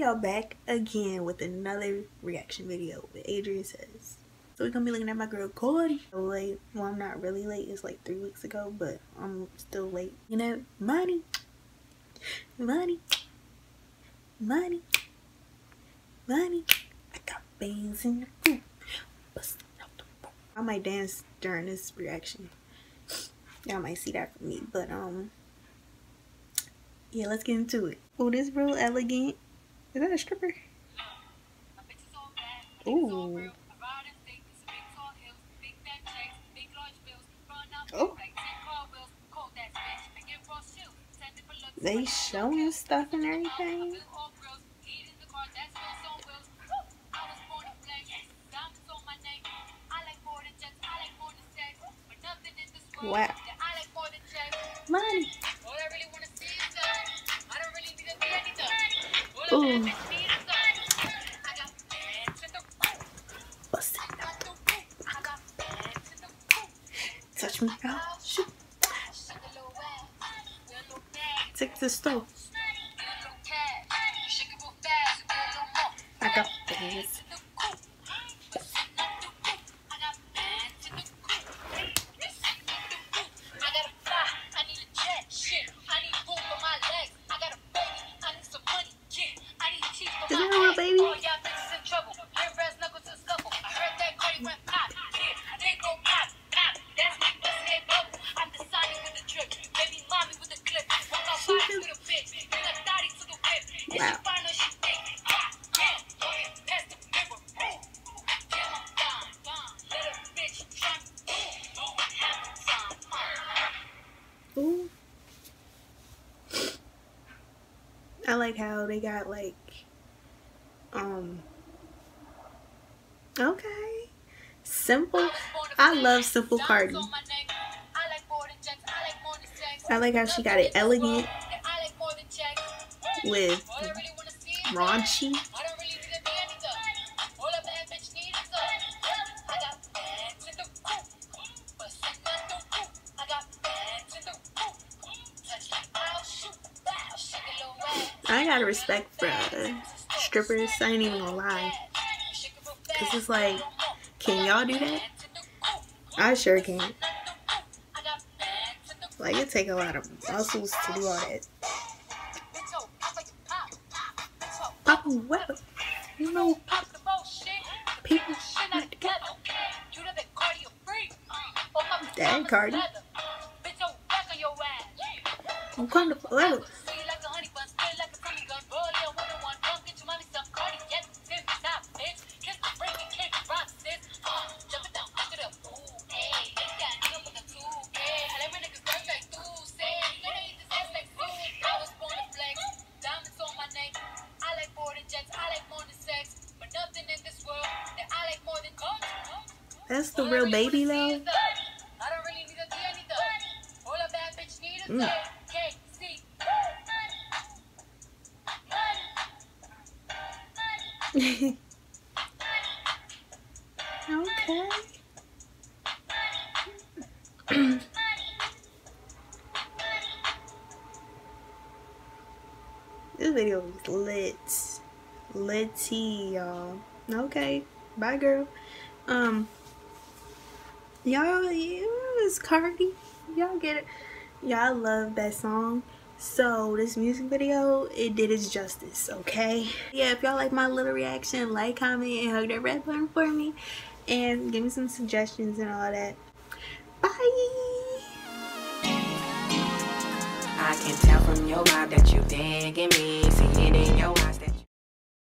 y'all back again with another reaction video with Adria Says. So we're gonna be looking at my girl Cardi. Late, well, I'm not really late, it's like 3 weeks ago, but I'm still late. You know, money. I got beans in the food. I might dance during this reaction. Y'all might see that from me, but yeah, let's get into it. Oh, this real elegant. Is that a stripper? Ooh. Oh. They showing stuff and everything. Wow. Money. Ooh. Bust it. Touch me, girl. Shoot. Take the stove. I got this. I like how they got like, okay, simple. I love simple Cardi. I like how she got it elegant with raunchy. I gotta respect for strippers, I ain't even gonna lie. Cause it's like, can y'all do that? I sure can't. Like, it take a lot of muscles to do all that. Pop a weapon. You know, pop people shoot together. Dang, Cardi. I'm coming to level. That's the real baby though. Mm. Okay. This video is lit. Litty, y'all. Okay. Bye, girl. Y'all, it's Cardi. Y'all get it. Y'all love that song. So this music video, it did its justice, okay? Yeah, if y'all like my little reaction, like, comment, and hug that red button for me. And give me some suggestions and all that. Bye! I can tell from your vibe that you digging me, seeing in your eyes that